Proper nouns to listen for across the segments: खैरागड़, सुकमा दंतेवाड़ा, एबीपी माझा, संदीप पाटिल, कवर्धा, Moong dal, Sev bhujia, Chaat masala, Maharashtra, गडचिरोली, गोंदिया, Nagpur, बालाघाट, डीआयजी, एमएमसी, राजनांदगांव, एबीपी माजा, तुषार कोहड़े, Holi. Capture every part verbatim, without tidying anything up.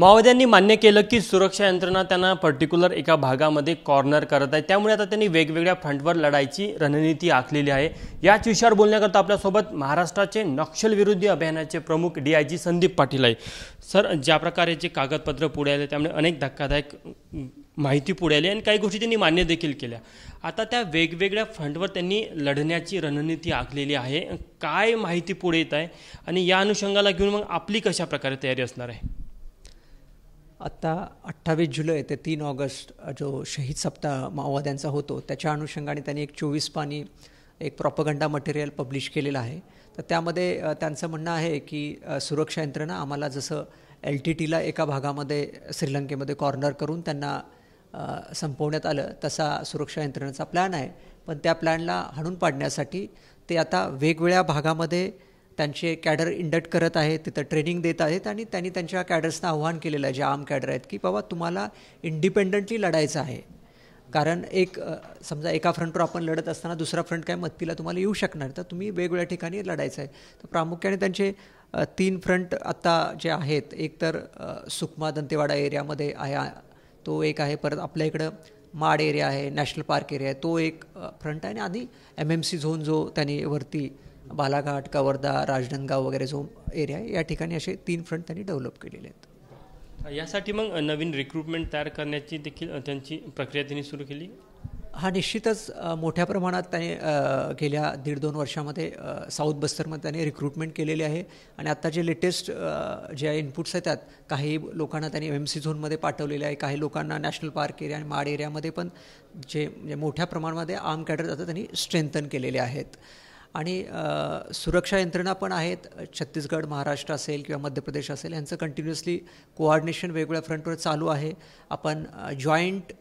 माओवाद्यांनी मान्य केलं की सुरक्षा यंत्रणा त्यांना पर्टिक्युलर एका भागामध्ये कॉर्नर करत आहे, त्यामुळे आता त्यांनी वेगवेगळ्या फ्रंटवर लढाईची रणनीती आखलेली आहे। याच विषयावर बोलण्याकरता आपल्यासोबत महाराष्ट्राचे नक्षलविरोधी अभियानाचे प्रमुख डीआयजी संदीप पाटिल आहे। सर, ज्या प्रकारे जे कागदपत्र पुढे आले त्यामुळे अनेक धक्कादायक माहिती पुढे आली आणि काही गोष्टी त्यांनी मान्य देखील केल्या। आता त्या वेगवेगळ्या फ्रंटवर त्यांनी लढण्याची रणनीती आखलेली आहे। काय माहिती पुढे येत आहे आणि या अनुषंगाला घेऊन मग आपली कशा प्रकारे तयारी असणार आहे? आत्ता अठ्ठावीस जुलै ते तीन ऑगस्ट जो शहीद सप्ताह माओवाद्यांचा होतो त्याच्या अनुषंगाने त्यांनी एक चोवीस पानी एक प्रॉपगंडा मटेरियल पब्लिश केलेलं आहे। तर त्यामध्ये त्यांचं म्हणणं आहे की सुरक्षा यंत्रणा आम्हाला जसं एल टी टीला एका भागामध्ये श्रीलंकेमध्ये कॉर्नर करून त्यांना संपवण्यात आलं तसा सुरक्षा यंत्रणेचा प्लॅन आहे, पण त्या प्लॅनला हाणून पाडण्यासाठी ते आता वेगवेगळ्या भागामध्ये त्यांचे कॅडर इंडक्ट करत आहेत, तिथं ट्रेनिंग देत आहेत आणि त्यांनी त्यांच्या कॅडर्सना आव्हान केलेलं आहे, जे आम कॅडर आहेत की बाबा तुम्हाला इंडिपेंडंटली लढायचं आहे, कारण एक समजा एका फ्रंटवर आपण लढत असताना दुसरा फ्रंट काय मदतीला तुम्हाला येऊ शकणार, तर तुम्ही वेगवेगळ्या ठिकाणी लढायचं आहे। तर प्रामुख्याने त्यांचे तीन फ्रंट आत्ता जे आहेत, एक तर सुकमा दंतेवाड़ा एरियामध्ये आहे तो एक आहे, परत आपल्या इकडं माड एरिया आहे, नॅशनल पार्क एरिया आहे तो एक फ्रंट आहे, आणि आधी एमएमसी झोन जो त्यांनी वरती बालाघाट कवर्धा राजनांदगांव वगैरह जो एरिया है या ठिकाणी असे तीन फ्रंट त्यांनी डेव्हलप केलेले आहेत। यासाठी मग नवीन रिक्रूटमेंट तयार करण्याची देखील त्यांची प्रक्रिया त्यांनी सुरू केली। हा, निश्चितच मोठ्या प्रमाणात त्याने गेल्या दीड दोन वर्षामध्ये साऊथ बस्तरमध्ये त्याने रिक्रूटमेंट केलेली आहे आणि आता जे लेटेस्ट जे इनपुट्स आहेत त्यात काही लोकांना त्यांनी एम एम सी झोनमध्ये पाठवलेले आहे, काही लोकांना नॅशनल पार्क एरिया आणि माड एरियामध्ये पण जे म्हणजे मोठ्या प्रमाणामध्ये आर्म कॅडर आता त्यांनी स्ट्रेंथन केलेले आहेत। आणि सुरक्षा यंत्रणा पण आहेत, छत्तीसगड महाराष्ट्र असेल किंवा मध्य प्रदेश असेल यांचं कंटिन्युअसली कोऑर्डिनेशन वेगवेगळ्या फ्रंटवर चालू आहे। आपण जॉईंट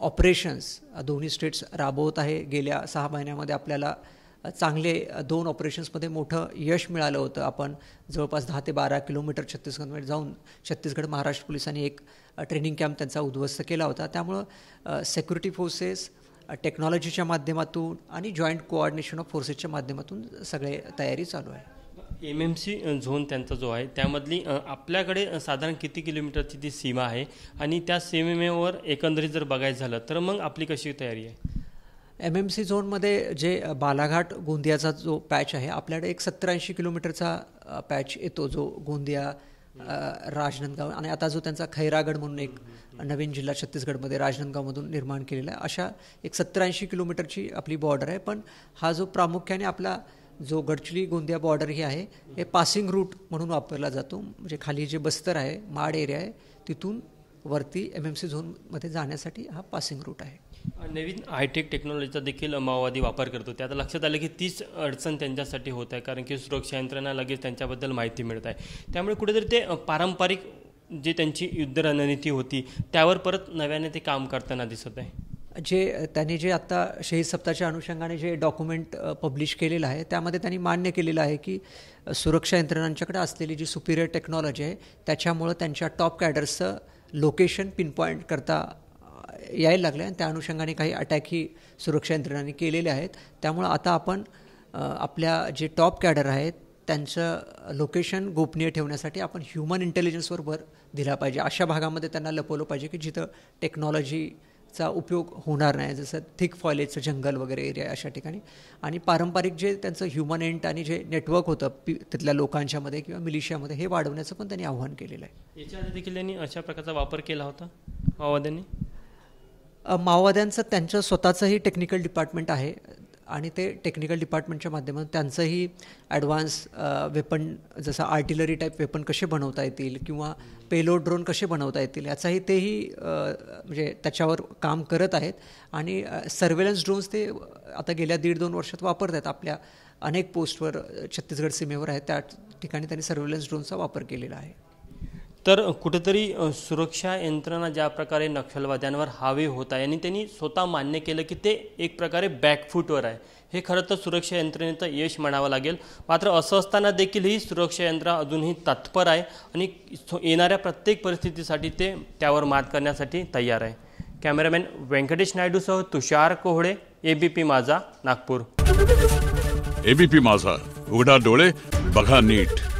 ऑपरेशन्स दोन्ही स्टेट्स राबवत आहे। गेल्या सहा महिन्यामध्ये आपल्याला चांगले दोन ऑपरेशन्समध्ये मोठं यश मिळालं होतं। आपण जवळपास दहा ते बारा किलोमीटर छत्तीसगडमध्ये जाऊन छत्तीसगड महाराष्ट्र पोलिसांनी एक ट्रेनिंग कॅम्प त्यांचा उद्ध्वस्त केला होता। त्यामुळं सेक्युरिटी फोर्सेस टेक्नॉलॉजीच्या माध्यमातून आणि जॉईंट कोऑर्डिनेशन ऑफ फोर्सेसच्या माध्यमातून सगळे तयारी चालू आहे। एम एम सी झोन त्यांचा जो आहे त्यामधली आपल्याकडे साधारण किती किलोमीटरची ती सीमा आहे आणि त्या सीमेवर एकंदरीत जर बघायचं झालं तर मग आपली कशी तयारी आहे? एम एम सी झोनमध्ये जे बालाघाट गोंदियाचा जो पॅच आहे आपल्याकडे एक सत्तर ऐंशी किलोमीटरचा पॅच येतो, जो गोंदिया राजनांदगाव आणि आता जो त्यांचा खैरागड़ म्हणून एक नवीन जिल्हा छत्तीसगडमध्ये राजनांदगावमधून निर्माण केलेला आहे, अशा एक सत्तर ऐंशी किलोमीटरची आपली बॉर्डर आहे। पण हा जो प्रामुख्याने आपला जो गडचिरोली गोंदिया बॉर्डर ही आहे हे पासिंग रूट म्हणून वापरला जातो, म्हणजे खाली जे बस्तर आहे माड एरिया आहे तिथून वरती एम एम सी झोनमध्ये जाण्यासाठी हा पासिंग रूट आहे। नवीन हायटेक टेक्नॉलॉजीचा देखील माओवादी वापर करतो, ते आता लक्षात आलं की तीच अडचण त्यांच्यासाठी होत आहे, कारण की सुरक्षा यंत्रणा लगेच त्यांच्याबद्दल माहिती मिळत आहे, त्यामुळे कुठेतरी ते पारंपरिक जे त्यांची युद्ध रणनीती होती त्यावर परत नव्याने ते काम करताना दिसत आहे। जे त्यांनी जे आत्ता शहीद सप्ताहाच्या अनुषंगाने जे डॉक्युमेंट पब्लिश केलेलं आहे त्यामध्ये त्यांनी मान्य केलेलं आहे की सुरक्षा यंत्रणांच्याकडे असलेली जी सुपिरियर टेक्नॉलॉजी आहे त्याच्यामुळं त्यांच्या टॉप कॅडर्सचं लोकेशन पिनपॉईंट करता यायला लागले आणि त्या अनुषंगाने काही अटॅकही सुरक्षा यंत्रणांनी केलेले आहेत। त्यामुळं आता आपण आपल्या जे टॉप कॅडर आहेत त्यांचं लोकेशन गोपनीय ठेवण्यासाठी आपण ह्युमन इंटेलिजन्सवर भर दिला पाहिजे, अशा भागामध्ये त्यांना लपवलं पाहिजे की जिथं टेक्नॉलॉजीचा उपयोग होणार नाही, जसं थिक फॉयलेजचं जंगल वगैरे एरिया अशा ठिकाणी, आणि पारंपरिक जे त्यांचं ह्युमन एंट आणि जे नेटवर्क होतं पि तिथल्या लोकांच्यामध्ये किंवा मिलिशियामध्ये हे वाढवण्याचं पण त्यांनी आव्हान केलेलं आहे। याच्या आधी देखील त्यांनी अशा प्रकारचा वापर केला होता माओवाद्यांनी? माओवाद्यांचं त्यांचं स्वतःचंही टेक्निकल डिपार्टमेंट आहे आणि ते टेक्निकल डिपार्टमेंटच्या माध्यमातून त्यांचंही ॲडव्हान्स वेपन जसं आर्टिलरी टाईप वेपन कसे बनवता येतील किंवा पेलोड ड्रोन कसे बनवता येतील याचाही तेही म्हणजे त्याच्यावर काम करत आहेत आणि सर्वेलन्स ड्रोन्स ते आता गेल्या दीड दोन वर्षात वापरत आहेत, आपल्या अनेक पोस्टवर छत्तीसगड सीमेवर आहेत त्या ठिकाणी त्यांनी सर्वेलन्स ड्रोनचा वापर केलेला आहे। तर कुठेतरी सुरक्षा यंत्रणा ज्या प्रकारे नक्षलवाद्यांवर हावी होत आहे आणि त्यांनी स्वतः मान्य केलं की ते एक प्रकारे बॅकफूटवर आहे, हे खरं तर सुरक्षा यंत्रणेचं यश म्हणावं लागेल। मात्र असं असताना देखील ही सुरक्षा यंत्रणा अजूनही तत्पर आहे आणि येणाऱ्या प्रत्येक परिस्थितीसाठी ते त्यावर मात करण्यासाठी तयार आहे। कॅमेरामॅन व्यंकटेशयडूसह तुषार कोहड़े, एबीपी माजा, नागपूर। एबीपी माझा, उघडा डोळे बघा नीट।